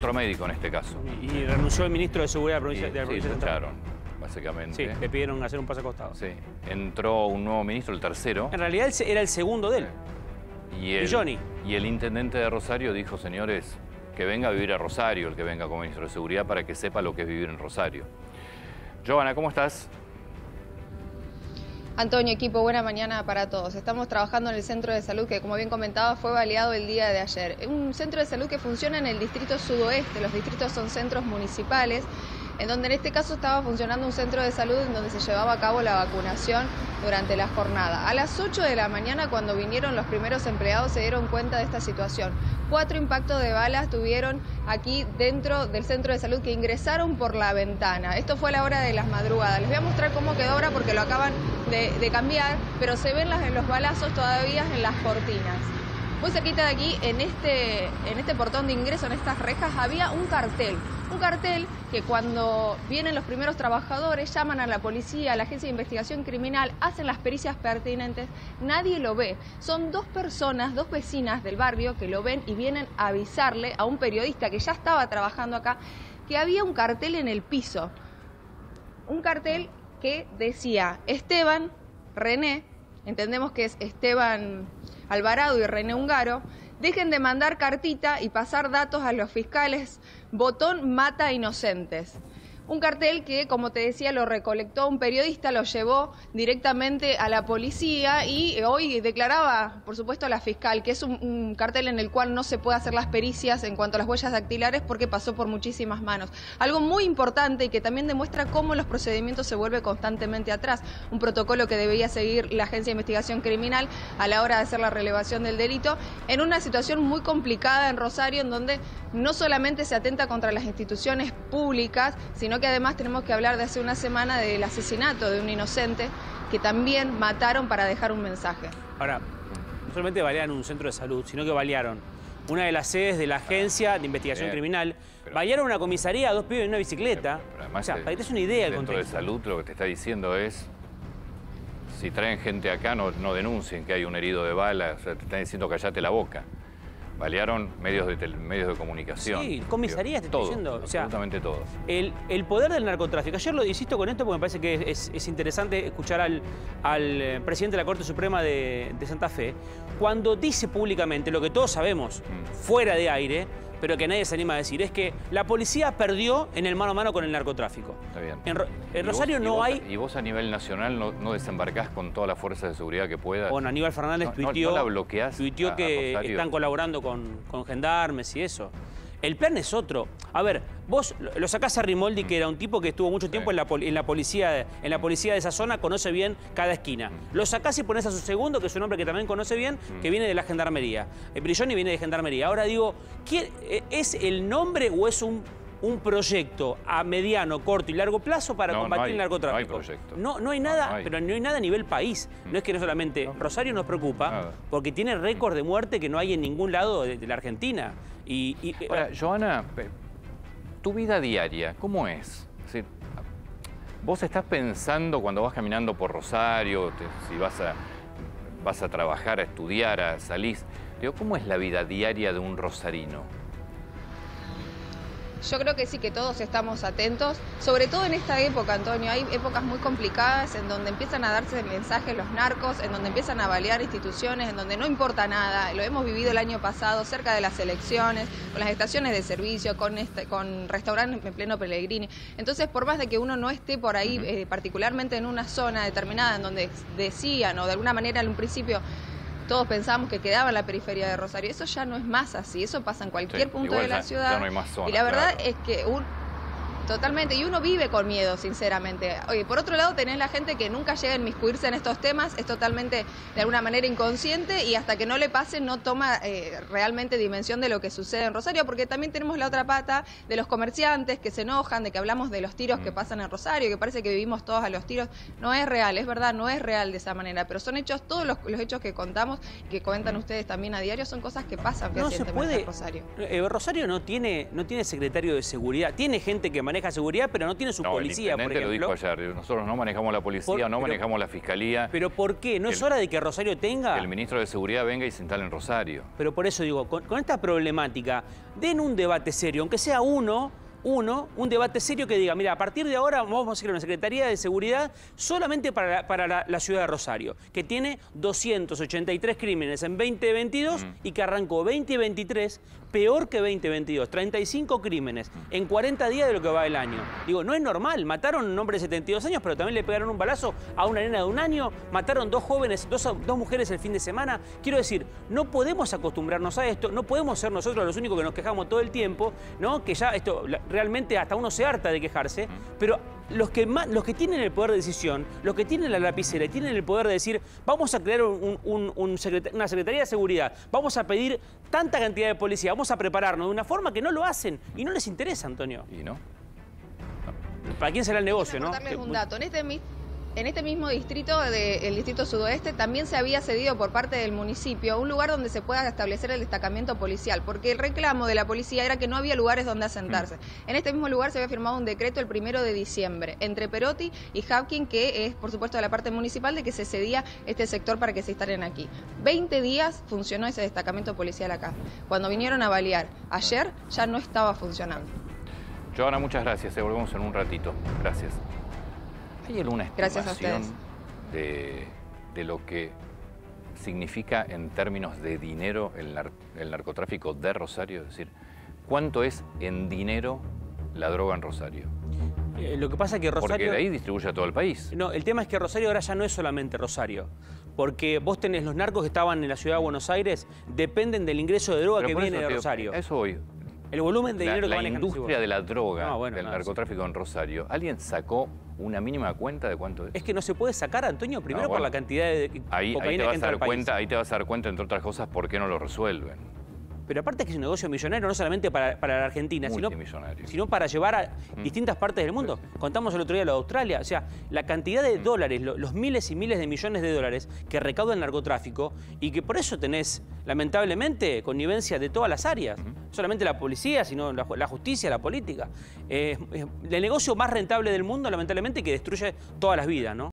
Otro médico en este caso. Y renunció el ministro de Seguridad de la provincia central. Básicamente. Sí, le pidieron hacer un pasacostado. Sí, entró un nuevo ministro, el tercero. En realidad era el segundo de él. Brilloni. Y el intendente de Rosario dijo, señores, que venga a vivir a Rosario, el que venga como ministro de Seguridad, para que sepa lo que es vivir en Rosario. Giovanna, ¿cómo estás? Antonio, equipo, buena mañana para todos. Estamos trabajando en el centro de salud que, como bien comentaba, fue baleado el día de ayer. Un centro de salud que funciona en el distrito sudoeste. Los distritos son centros municipales, en donde en este caso estaba funcionando un centro de salud en donde se llevaba a cabo la vacunación durante la jornada. A las 8 de la mañana, cuando vinieron los primeros empleados, se dieron cuenta de esta situación. 4 impactos de balas tuvieron aquí dentro del centro de salud que ingresaron por la ventana. Esto fue a la hora de las madrugadas. Les voy a mostrar cómo quedó ahora porque lo acaban de cambiar, pero se ven los balazos todavía en las cortinas. Muy cerquita de aquí, en este portón de ingreso, en estas rejas, había un cartel. Un cartel que cuando vienen los primeros trabajadores, llaman a la policía, a la agencia de investigación criminal, hacen las pericias pertinentes, nadie lo ve. Son 2 personas, 2 vecinas del barrio que lo ven y vienen a avisarle a un periodista que ya estaba trabajando acá que había un cartel en el piso. Un cartel que decía Esteban René, entendemos que es Esteban Alvarado y René Ungaro, dejen de mandar cartita y pasar datos a los fiscales. Botón mata inocentes. Un cartel que, como te decía, lo recolectó un periodista, lo llevó directamente a la policía y hoy declaraba, por supuesto, a la fiscal, que es un cartel en el cual no se puede hacer las pericias en cuanto a las huellas dactilares porque pasó por muchísimas manos. Algo muy importante y que también demuestra cómo los procedimientos se vuelven constantemente atrás. Un protocolo que debía seguir la Agencia de Investigación Criminal a la hora de hacer la relevación del delito en una situación muy complicada en Rosario, en donde no solamente se atenta contra las instituciones públicas, sino que además tenemos que hablar de hace una semana del asesinato de un inocente que también mataron para dejar un mensaje. Ahora, no solamente balearon un centro de salud, sino que balearon una de las sedes de la Agencia de Investigación Criminal, balearon una comisaría, 2 pibes en una bicicleta. Pero además, o sea, para que te des una idea del contexto. El centro de salud lo que te está diciendo es, si traen gente acá, no denuncien que hay un herido de bala, o sea, te están diciendo callate la boca. Balearon medios de comunicación. Sí, comisarías, te estoy diciendo. O sea, absolutamente todo. El poder del narcotráfico. Ayer lo insisto con esto porque me parece que es interesante escuchar al presidente de la Corte Suprema de Santa Fe cuando dice públicamente lo que todos sabemos, fuera de aire, pero que nadie se anima a decir, es que la policía perdió en el mano a mano con el narcotráfico. Está bien. En Rosario no hay... ¿Y vos a nivel nacional no desembarcás con toda la fuerza de seguridad que pueda? Bueno, Aníbal Fernández tuiteó que están colaborando con gendarmes y eso. El plan es otro. A ver, vos lo sacás a Rimoldi, que era un tipo que estuvo mucho tiempo en la policía de esa zona, conoce bien cada esquina. Lo sacás y ponés a su segundo, que es un hombre que también conoce bien, que viene de la gendarmería. Brilloni viene de gendarmería. Ahora digo, ¿es el nombre o es un proyecto a mediano, corto y largo plazo para combatir el narcotráfico? No hay proyecto. No hay nada, pero no hay nada a nivel país. No es que no solamente... Rosario nos preocupa porque tiene récord de muerte que no hay en ningún lado de la Argentina. Ahora, Giovanna, tu vida diaria, ¿cómo es? Es decir, vos estás pensando cuando vas caminando por Rosario, si vas a trabajar, a estudiar, a salir. Digo, ¿cómo es la vida diaria de un rosarino? Yo creo que sí, que todos estamos atentos, sobre todo en esta época, Antonio. Hay épocas muy complicadas en donde empiezan a darse mensajes los narcos, en donde empiezan a balear instituciones, en donde no importa nada. Lo hemos vivido el año pasado, cerca de las elecciones, con las estaciones de servicio, con restaurantes en pleno Pellegrini. Entonces, por más de que uno no esté por ahí, particularmente en una zona determinada en donde decían, o de alguna manera en un principio... todos pensábamos que quedaba en la periferia de Rosario. Eso ya no es más así, eso pasa en cualquier punto de la ciudad. Ya no hay más zona, y la verdad es que totalmente, y uno vive con miedo, sinceramente. Oye, por otro lado tenés la gente que nunca llega a inmiscuirse en estos temas, es totalmente de alguna manera inconsciente y hasta que no le pase no toma realmente dimensión de lo que sucede en Rosario, porque también tenemos la otra pata de los comerciantes que se enojan, de que hablamos de los tiros que pasan en Rosario, que parece que vivimos todos a los tiros. No es real, es verdad, no es real de esa manera, pero son hechos, todos los hechos que contamos, que comentan ustedes también a diario, son cosas que pasan. No se puede. En Rosario no tiene secretario de seguridad, tiene gente que maneja maneja seguridad, pero no tiene su policía, por ejemplo. El intendente lo dijo ayer, nosotros no manejamos la policía, manejamos la fiscalía. ¿Pero por qué? ¿No es hora de que Rosario tenga? Que el ministro de Seguridad venga y se instale en Rosario. Pero por eso digo, con esta problemática, den un debate serio, aunque sea un debate serio que diga, mira, a partir de ahora vamos a ir a una Secretaría de Seguridad solamente para la ciudad de Rosario, que tiene 283 crímenes en 2022 y que arrancó 2023 peor que 2022, 35 crímenes en 40 días de lo que va el año. Digo, no es normal, mataron a un hombre de 72 años, pero también le pegaron un balazo a una nena de un año, mataron dos jóvenes, dos mujeres el fin de semana. Quiero decir, no podemos acostumbrarnos a esto, no podemos ser nosotros los únicos que nos quejamos todo el tiempo, ¿no? Que ya esto... Realmente hasta uno se harta de quejarse, pero los que tienen el poder de decisión, los que tienen la lapicera y tienen el poder de decir vamos a crear una Secretaría de Seguridad, vamos a pedir tanta cantidad de policía, vamos a prepararnos de una forma que no lo hacen y no les interesa, Antonio. ¿Y no? ¿Para quién será el negocio, no? Darles un dato. En este mismo distrito, el distrito sudoeste, también se había cedido por parte del municipio un lugar donde se pueda establecer el destacamento policial, porque el reclamo de la policía era que no había lugares donde asentarse. En este mismo lugar se había firmado un decreto el 1 de diciembre entre Perotti y Havkin, que es, por supuesto, de la parte municipal, de que se cedía este sector para que se instalen aquí. 20 días funcionó ese destacamento policial acá. Cuando vinieron a balear ayer, ya no estaba funcionando. Joana, muchas gracias. Volvemos en un ratito. Gracias. ¿Hay alguna estimación de lo que significa en términos de dinero el narcotráfico de Rosario? Es decir, ¿cuánto es en dinero la droga en Rosario? Lo que pasa es que Rosario... Porque de ahí distribuye a todo el país. No, el tema es que Rosario ahora ya no es solamente Rosario. Porque vos tenés los narcos que estaban en la ciudad de Buenos Aires, dependen del ingreso de droga que viene de Rosario. Eso voy. El volumen de dinero que manejan. La industria de la droga, del narcotráfico en Rosario, ¿alguien sacó una mínima cuenta de cuánto es? Es que no se puede sacar, Antonio, primero por la cantidad de cocaína que entra al país. Ahí te vas a dar cuenta, entre otras cosas, por qué no lo resuelven. Pero aparte es que es un negocio millonario, no solamente para la Argentina, sino para llevar a distintas partes del mundo. Sí. Contamos el otro día lo de Australia, o sea, la cantidad de dólares, los miles y miles de millones de dólares que recauda el narcotráfico y que por eso tenés, lamentablemente, connivencia de todas las áreas. No solamente la policía, sino la justicia, la política. El negocio más rentable del mundo, lamentablemente, que destruye todas las vidas, ¿no?